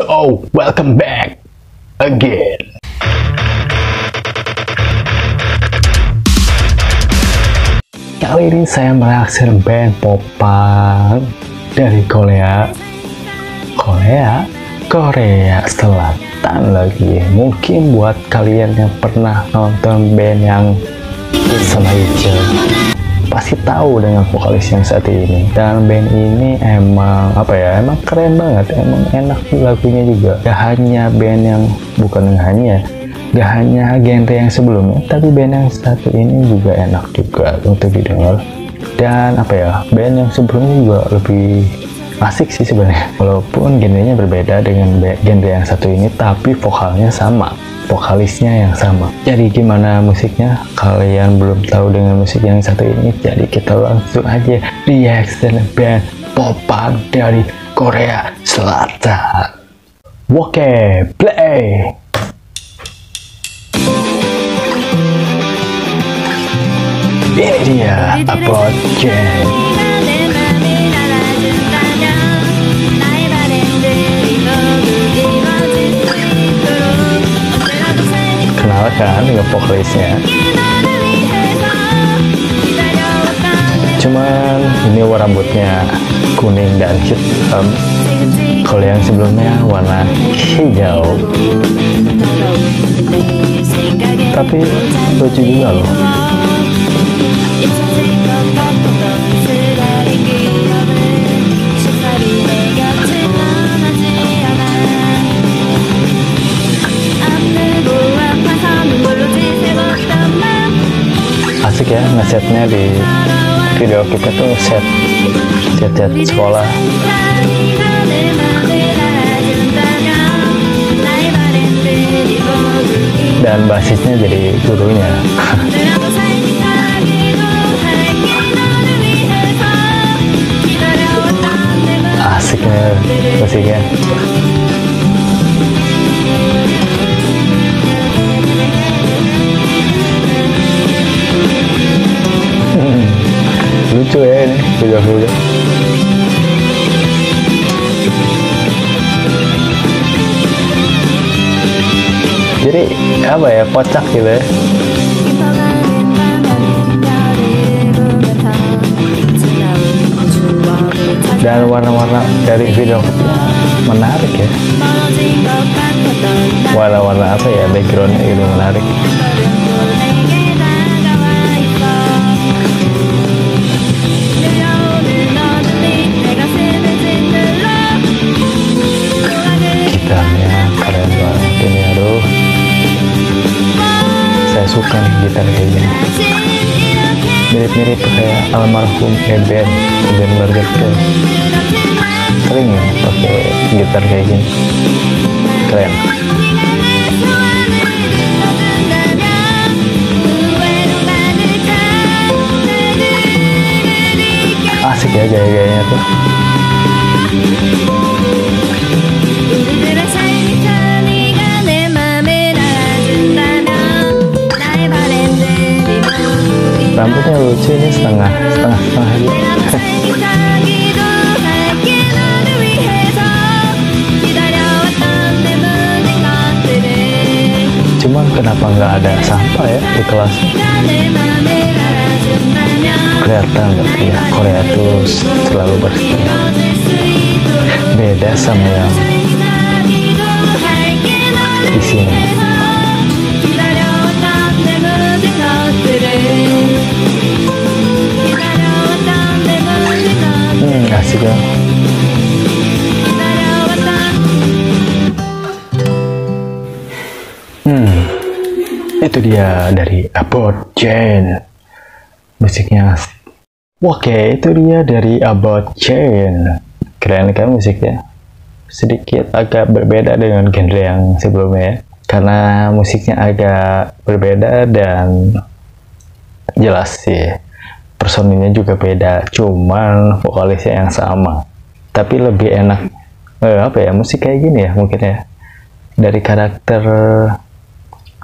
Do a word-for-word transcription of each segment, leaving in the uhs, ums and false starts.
So, welcome back again. Kali ini saya mereaksi band popang dari Korea. Korea, Korea Selatan lagi. Mungkin buat kalian yang pernah nonton band yang Selatan hijau, pasti tahu dengan vokalis yang satu ini. Dan band ini emang apa ya, emang keren banget, emang enak lagunya juga. Gak hanya band yang bukan hanya gak hanya genre yang sebelumnya, tapi band yang satu ini juga enak juga untuk didengar. Dan apa ya, band yang sebelumnya juga lebih asik sih sebenarnya, walaupun genrenya berbeda dengan genre yang satu ini, tapi vokalnya sama, vokalisnya yang sama. Jadi gimana musiknya? Kalian belum tahu dengan musik yang satu ini, jadi kita langsung aja reaction band popang dari Korea Selatan. Oke, play. Ini dia About Jane. Kan dengan vokalisnya, cuman ini warna rambutnya kuning dan hitam, kalau yang sebelumnya warna hijau. Tapi lucu juga loh, asik ya ngesetnya. Di video kita tuh set set, set sekolah. Dan basisnya jadi gurunya. Asiknya musiknya. Lucu ya ini video-video. Jadi apa ya, kocak gitu ya. Dan warna-warna dari video menarik ya, warna-warna apa ya, backgroundnya itu menarik. Suka nih gitar kayak gini, mirip-mirip kayak almarhum Eben dan Burger King, sering ya pakai gitar kayak gini, keren. Asik ya gaya-gayanya tuh. Rambutnya lucu ini, setengah setengah setengah aja. Cuman kenapa nggak ada sampah ya di kelas? Kelihatan nggak ya, Korea tuh selalu bersih. Beda sama yang di sini. Asik ya. Hmm, itu dia dari About Jane. Musiknya asik. Oke, itu dia dari About Jane. Keren kan musiknya? Sedikit agak berbeda dengan genre yang sebelumnya, karena musiknya agak berbeda dan jelas sih. Personilnya juga beda, cuman vokalisnya yang sama. Tapi lebih enak, eh, apa ya, musik kayak gini ya mungkin ya. Dari karakter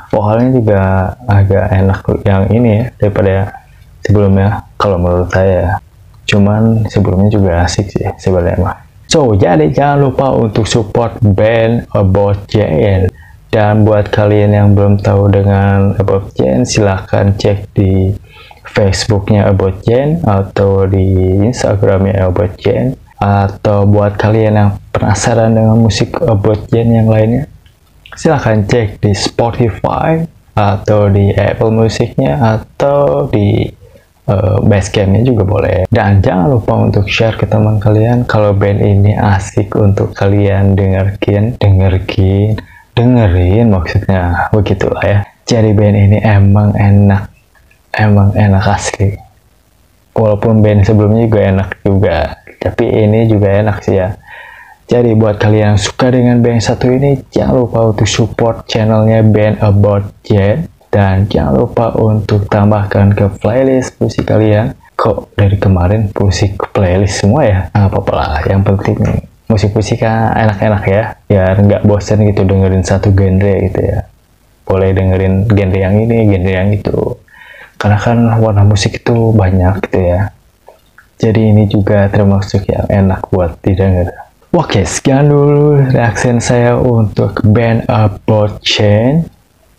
vokalnya juga agak enak yang ini ya, daripada sebelumnya, kalau menurut saya. Cuman sebelumnya juga asik sih sebenarnya. So, jadi jangan lupa untuk support band About Jane. Dan buat kalian yang belum tahu dengan About Jane, silahkan cek di Facebooknya About Jane atau di Instagramnya About Jane. Atau buat kalian yang penasaran dengan musik About Jane yang lainnya, silahkan cek di Spotify atau di Apple Musicnya atau di uh, Basecampnya juga boleh. Dan jangan lupa untuk share ke teman kalian kalau band ini asik untuk kalian dengerin dengerin dengerin maksudnya begitulah ya. Jadi band ini emang enak, emang enak asli, walaupun band sebelumnya juga enak juga, tapi ini juga enak sih ya. Jadi buat kalian yang suka dengan band satu ini, jangan lupa untuk support channelnya band About Jane. Dan jangan lupa untuk tambahkan ke playlist musik kalian. Kok dari kemarin musik ke playlist semua ya? Nah, apa-apa lah, yang penting musik-musik enak-enak ya. Biar nggak bosen gitu dengerin satu genre gitu ya. Boleh dengerin genre yang ini, genre yang itu. Karena kan warna musik itu banyak gitu ya. Jadi ini juga termasuk yang enak buat didengar. Oke, sekian dulu reaksi saya untuk band About Jane.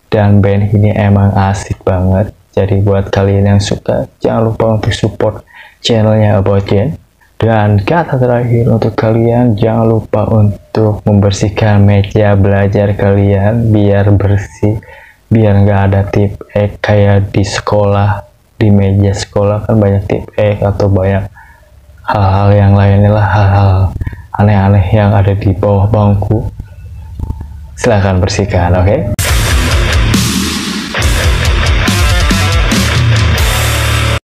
Dan band ini emang asik banget. Jadi buat kalian yang suka, jangan lupa untuk support channelnya About Jane. Dan kata terakhir untuk kalian, jangan lupa untuk membersihkan meja belajar kalian biar bersih, biar nggak ada tip ek kayak di sekolah, di meja sekolah kan banyak tip ek atau banyak hal-hal yang lainnya lah, hal-hal aneh-aneh yang ada di bawah bangku. Silahkan bersihkan, oke? Okay?